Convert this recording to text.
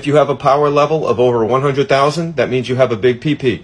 If you have a power level of over 100,000, that means you have a big PP.